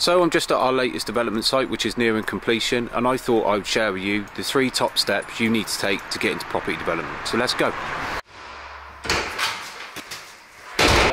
So I'm just at our latest development site, which is nearing completion, and I thought I would share with you the 3 top steps you need to take to get into property development. So let's go.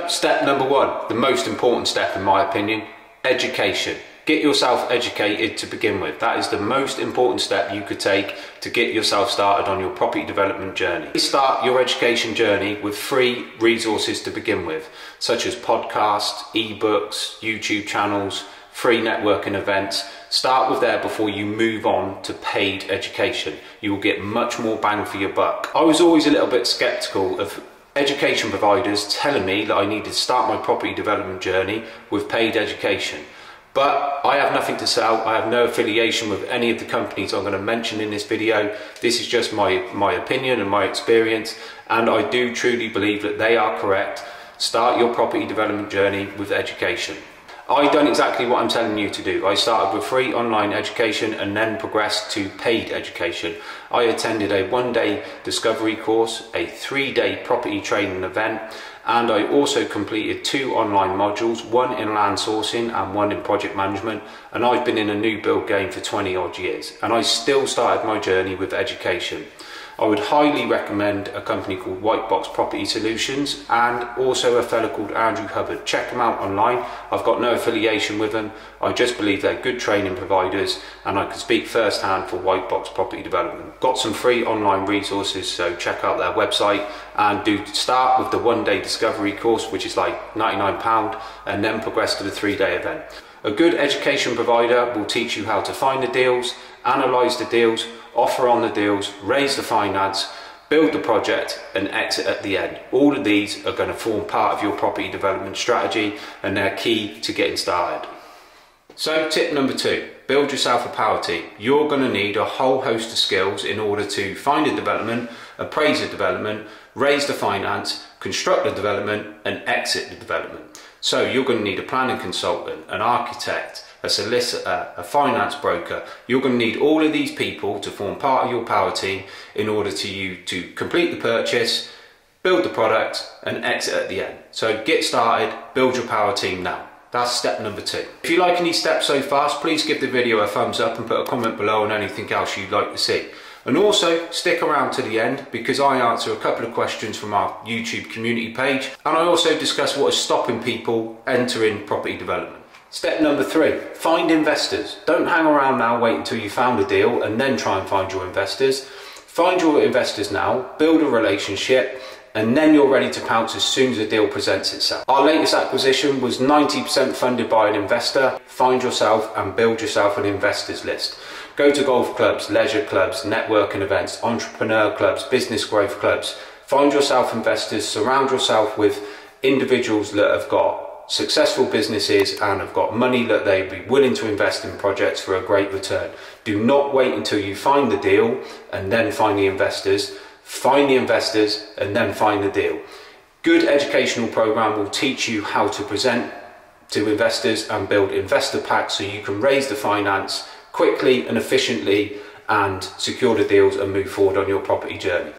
Step number 1, the most important step in my opinion, education. Get yourself educated to begin with. That is the most important step you could take to get yourself started on your property development journey. Start your education journey with free resources to begin with, such as podcasts, ebooks, YouTube channels, free networking events. Start with there before you move on to paid education. You will get much more bang for your buck. I was always a little bit skeptical of education providers telling me that I needed to start my property development journey with paid education. But I have nothing to sell, I have no affiliation with any of the companies I'm going to mention in this video. This is just my opinion and my experience, and I do truly believe that they are correct. Start your property development journey with education. I've done exactly what I'm telling you to do. I started with free online education and then progressed to paid education. I attended a 1-day discovery course, a 3-day property training event, and I also completed 2 online modules, one in land sourcing and one in project management, and I've been in a new build game for 20 odd years, and I still started my journey with education. I would highly recommend a company called White Box Property Solutions and also a fellow called Andrew Hubbard. Check them out online. I've got no affiliation with them. I just believe they're good training providers, and I can speak firsthand for White Box Property Development. Got some free online resources, so check out their website, and do start with the 1-day discovery course, which is like £99, and then progress to the 3-day event. A good education provider will teach you how to find the deals, analyse the deals, offer on the deals, raise the finance, build the project, and exit at the end. All of these are going to form part of your property development strategy, and they're key to getting started. So tip number 2, build yourself a power team. You're going to need a whole host of skills in order to find a development, appraise a development, raise the finance, construct the development, and exit the development. So you're going to need a planning consultant, an architect, a solicitor, a finance broker. You're going to need all of these people to form part of your power team in order to you to complete the purchase, build the product, and exit at the end. So get started, build your power team now. That's step number 2. If you like any steps so far, please give the video a thumbs up and put a comment below on anything else you'd like to see. And also stick around to the end, because I answer a couple of questions from our YouTube community page, and I also discuss what is stopping people entering property development. Step number 3, find investors. Don't hang around now, wait until you found a deal and then try and find your investors. Find your investors now, build a relationship, and then you're ready to pounce as soon as the deal presents itself. Our latest acquisition was 90% funded by an investor. Find yourself and build yourself an investors list. Go to golf clubs, leisure clubs, networking events, entrepreneur clubs, business growth clubs. Find yourself investors, surround yourself with individuals that have got successful businesses and have got money that they'd be willing to invest in projects for a great return. Do not wait until you find the deal and then find the investors. Find the investors and then find the deal. Good educational program will teach you how to present to investors and build investor packs so you can raise the finance quickly and efficiently and secure the deals and move forward on your property journey.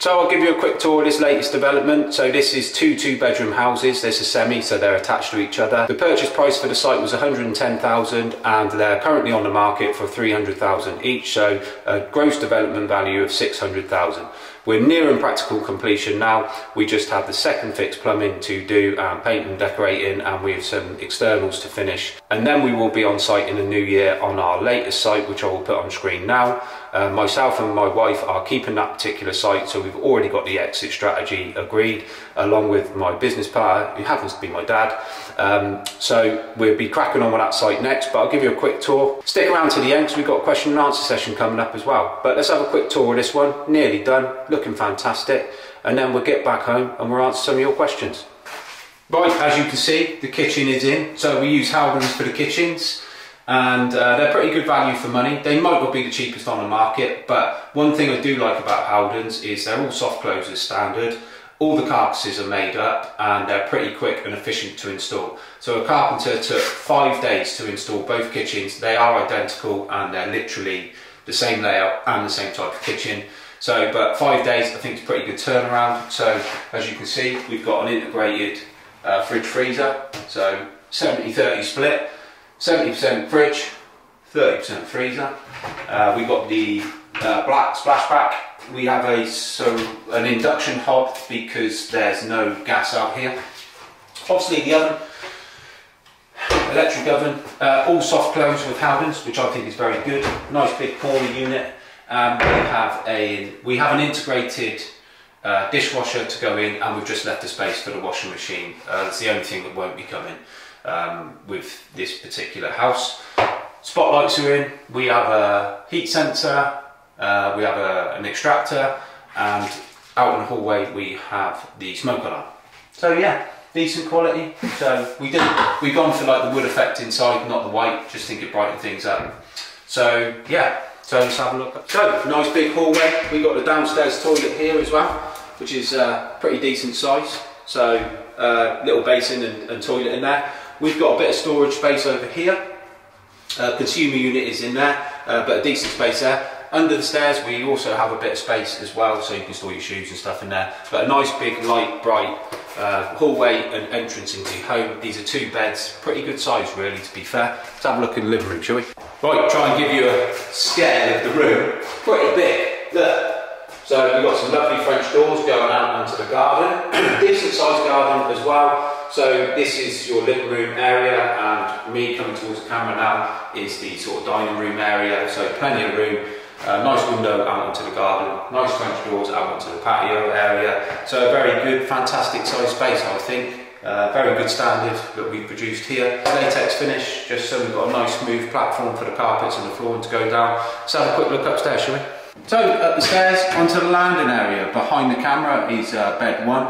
So I'll give you a quick tour of this latest development. So this is 2 two-bedroom houses. There's a semi, so they're attached to each other. The purchase price for the site was £110,000, and they're currently on the market for £300,000 each, so a gross development value of £600,000. We're nearing practical completion now. We just have the second fixed plumbing to do, and paint and decorating, and we have some externals to finish. And then we will be on site in the new year on our latest site, which I will put on screen now. Myself and my wife are keeping that particular site, so we've already got the exit strategy agreed, along with my business partner, who happens to be my dad. So we'll be cracking on with that site next, but I'll give you a quick tour. Stick around to the end, because we've got a question and answer session coming up as well. But let's have a quick tour of this one. Nearly done, looking fantastic. And then we'll get back home and we'll answer some of your questions. Right, as you can see, the kitchen is in. So we use Howdens for the kitchens. And they're pretty good value for money. They might not be the cheapest on the market, but one thing I do like about Howdens is they're all soft closes standard. All the carcasses are made up, and they're pretty quick and efficient to install. So a carpenter took 5 days to install both kitchens. They are identical, and they're literally the same layout and the same type of kitchen. So, but 5 days I think is a pretty good turnaround. So as you can see, we've got an integrated fridge freezer. So 70-30 split, 70% fridge, 30% freezer. We've got the black splashback. We have an induction hob because there's no gas out here. Obviously the oven, electric oven, all soft close with Howdens, which I think is very good. Nice big corner unit. We have an integrated dishwasher to go in, and we've just left the space for the washing machine. That's the only thing that won't be coming with this particular house. Spotlights are in. We have a heat sensor. We have an extractor, and out in the hallway we have the smoke alarm. So yeah, decent quality. So we've gone for like the wood effect inside, not the white. Just think it brightens things up. So yeah. So let's have a look. So nice big hallway. We've got the downstairs toilet here as well, which is pretty decent size. So little basin and toilet in there. We've got a bit of storage space over here. Consumer unit is in there, but a decent space there. Under the stairs we also have a bit of space as well, so you can store your shoes and stuff in there. But a nice big light bright hallway and entrance into your home. These are 2 beds, pretty good size really, to be fair. Let's have a look in the living room, shall we? Right, try and give you a scan of the room. Pretty big, look. So we've got some lovely French doors going out into the garden. Decent sized garden as well. So this is your living room area, and me coming towards the camera now is the sort of dining room area. So plenty of room. Nice window out onto the garden, nice French doors out onto the patio area. So a very good, fantastic size space, I think. Very good standard that we've produced here. Latex finish, just so we've got a nice smooth platform for the carpets and the flooring to go down. Let's have a quick look upstairs, shall we? So up the stairs onto the landing area. Behind the camera is bed 1,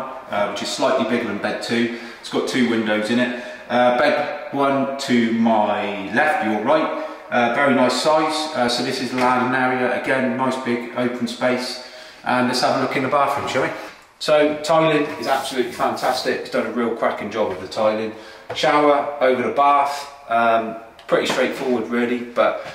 which is slightly bigger than bed 2. It's got 2 windows in it. Bed 1 to my left, your right. Very nice size, so this is the landing area, again nice big open space. And let's have a look in the bathroom, shall we? So tiling is absolutely fantastic. It's done a real cracking job with the tiling. Shower over the bath, pretty straightforward really, but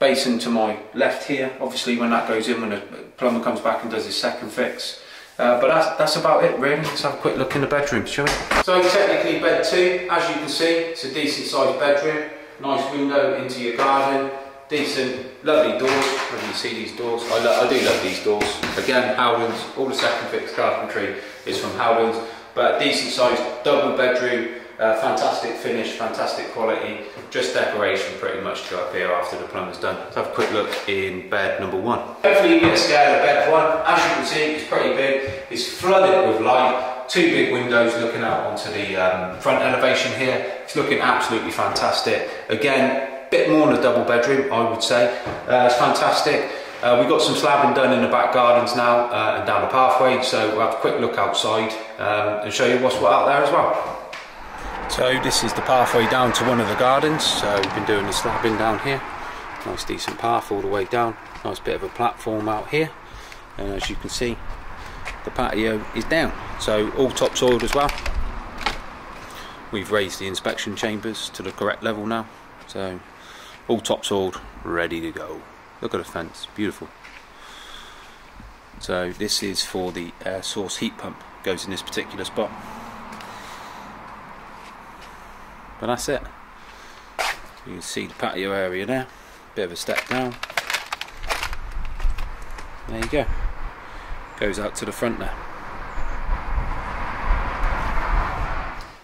basin to my left here, obviously when that goes in, when the plumber comes back and does his second fix. But that's about it really. Let's have a quick look in the bedroom, shall we? So technically bed 2, as you can see, it's a decent sized bedroom. Nice window into your garden, decent, lovely doors. I can see these doors. I do love these doors. Again, Howdens, all the second fix carpentry is from Howdens, but decent sized double bedroom, fantastic finish, fantastic quality, just decoration pretty much to up here after the plumber's done. Let's have a quick look in bed 1. Hopefully you get scared of bed 1. As you can see, it's pretty big, it's flooded with light. 2 big windows looking out onto the front elevation here. It's looking absolutely fantastic. Again, a bit more than a double bedroom, I would say. It's fantastic. We've got some slabbing done in the back gardens now and down the pathway, so we'll have a quick look outside and show you what's what out there as well. So this is the pathway down to one of the gardens. So we've been doing the slabbing down here. Nice decent path all the way down. Nice bit of a platform out here. And as you can see, the patio is down, so all topsoiled as well. We've raised the inspection chambers to the correct level now, so all topsoiled, ready to go. Look at the fence, beautiful. So this is for the air source heat pump, goes in this particular spot. But that's it. You can see the patio area there, bit of a step down. There you go. Goes out to the front there.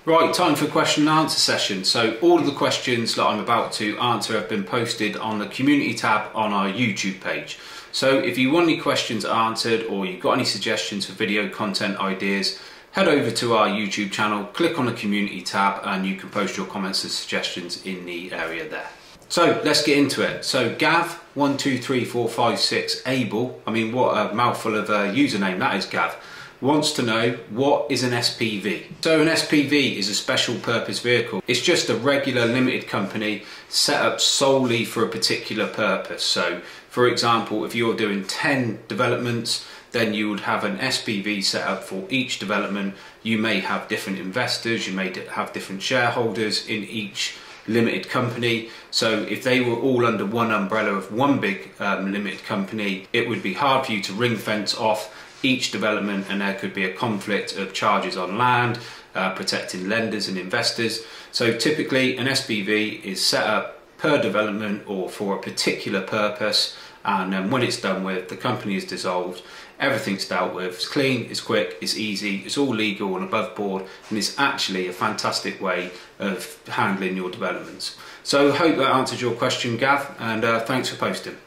Right, time for question and answer session. So all of the questions that I'm about to answer have been posted on the community tab on our YouTube page. So if you want any questions answered or you've got any suggestions for video content ideas, head over to our YouTube channel, click on the community tab, and you can post your comments and suggestions in the area there. So let's get into it. So Gav123456Able, I mean what a mouthful of a username that is, Gav, wants to know what is an SPV. So an SPV is a special purpose vehicle. It's just a regular limited company set up solely for a particular purpose. So for example, if you're doing 10 developments, then you would have an SPV set up for each development. You may have different investors, you may have different shareholders in each limited company. So if they were all under one umbrella of one big limited company, it would be hard for you to ring fence off each development, and there could be a conflict of charges on land, protecting lenders and investors. So typically an SPV is set up per development or for a particular purpose, and then when it's done with, the company is dissolved, everything's dealt with, it's clean, it's quick, it's easy, it's all legal and above board, and it's actually a fantastic way of handling your developments. So I hope that answers your question, Gav, and thanks for posting.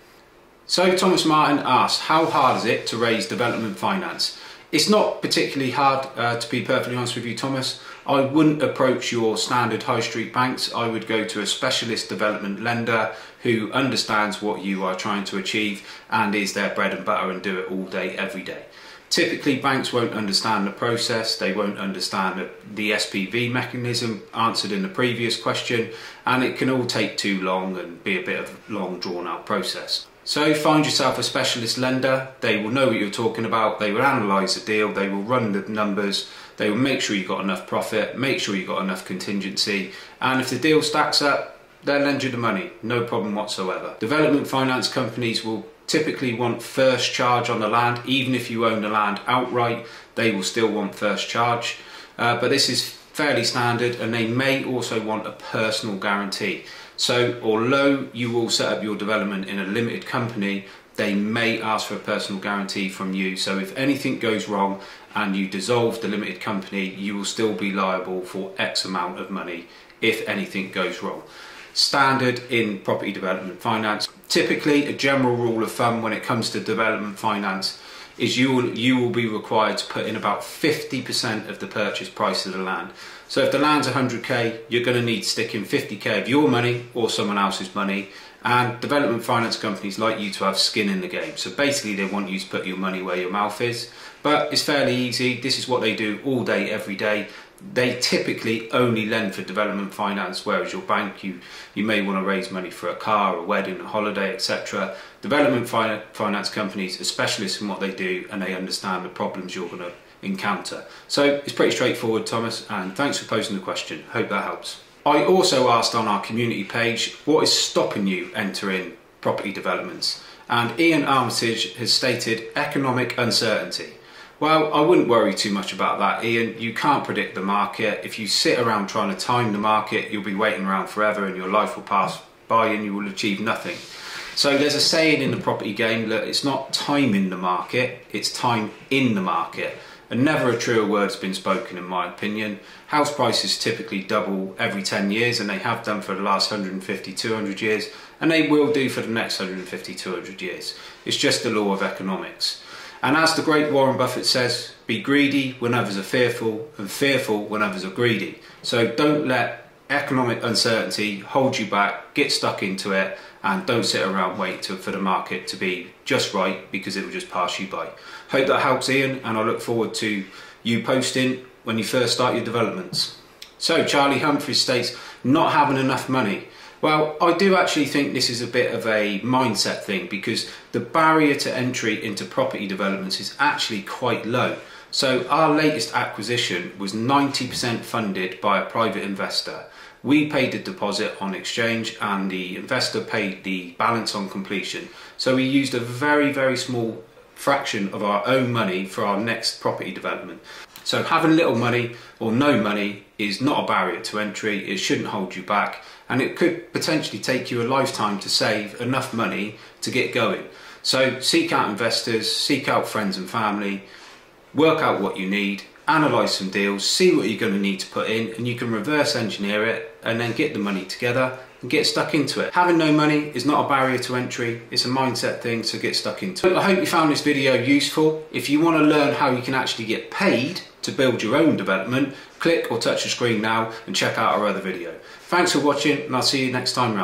So Thomas Martin asks, how hard is it to raise development finance? It's not particularly hard, to be perfectly honest with you, Thomas. I wouldn't approach your standard high street banks. I would go to a specialist development lender who understands what you are trying to achieve and is their bread and butter and do it all day, every day. Typically, banks won't understand the process, they won't understand the SPV mechanism answered in the previous question, and it can all take too long and be a bit of a long, drawn-out process. So find yourself a specialist lender. They will know what you're talking about, they will analyse the deal, they will run the numbers, they will make sure you've got enough profit, make sure you've got enough contingency, and if the deal stacks up, they'll lend you the money, no problem whatsoever. Development finance companies will typically want first charge on the land. Even if you own the land outright, they will still want first charge, but this is fairly standard, and they may also want a personal guarantee. So although you will set up your development in a limited company, they may ask for a personal guarantee from you. So if anything goes wrong and you dissolve the limited company, you will still be liable for X amount of money if anything goes wrong. Standard in property development finance. Typically, a general rule of thumb when it comes to development finance is you will be required to put in about 50% of the purchase price of the land. So if the land's 100k, you're going to need to stick in 50k of your money or someone else's money, and development finance companies like you to have skin in the game. So basically they want you to put your money where your mouth is, but it's fairly easy. This is what they do all day, every day. They typically only lend for development finance, whereas your bank, you may want to raise money for a car, a wedding, a holiday, etc. Development finance companies are specialists in what they do, and they understand the problems you're going to encounter. So it's pretty straightforward, Thomas, and thanks for posing the question. Hope that helps. I also asked on our community page, what is stopping you entering property developments? And Ian Armitage has stated economic uncertainty. Well, I wouldn't worry too much about that, Ian. You can't predict the market. If you sit around trying to time the market, you'll be waiting around forever and your life will pass by and you will achieve nothing. So there's a saying in the property game that it's not time in the market, it's time in the market. And never a truer word's been spoken, in my opinion. House prices typically double every 10 years, and they have done for the last 150, 200 years, and they will do for the next 150, 200 years. It's just the law of economics. And as the great Warren Buffett says, be greedy when others are fearful, and fearful when others are greedy. So don't let economic uncertainty hold you back, get stuck into it, and don't sit around waiting for the market to be just right, because it will just pass you by. Hope that helps, Ian, and I look forward to you posting when you first start your developments. So Charlie Humphreys states, not having enough money. Well, I do actually think this is a bit of a mindset thing, because the barrier to entry into property developments is actually quite low. So our latest acquisition was 90% funded by a private investor. We paid the deposit on exchange and the investor paid the balance on completion. So we used a very, very small fraction of our own money for our next property development. So having little money or no money is not a barrier to entry. It shouldn't hold you back. And it could potentially take you a lifetime to save enough money to get going. So seek out investors, seek out friends and family, work out what you need, analyse some deals, see what you're going to need to put in, and you can reverse engineer it and then get the money together and get stuck into it. Having no money is not a barrier to entry, it's a mindset thing, so get stuck into it. I hope you found this video useful. If you want to learn how you can actually get paid to build your own development, click or touch the screen now and check out our other video. Thanks for watching, and I'll see you next time round.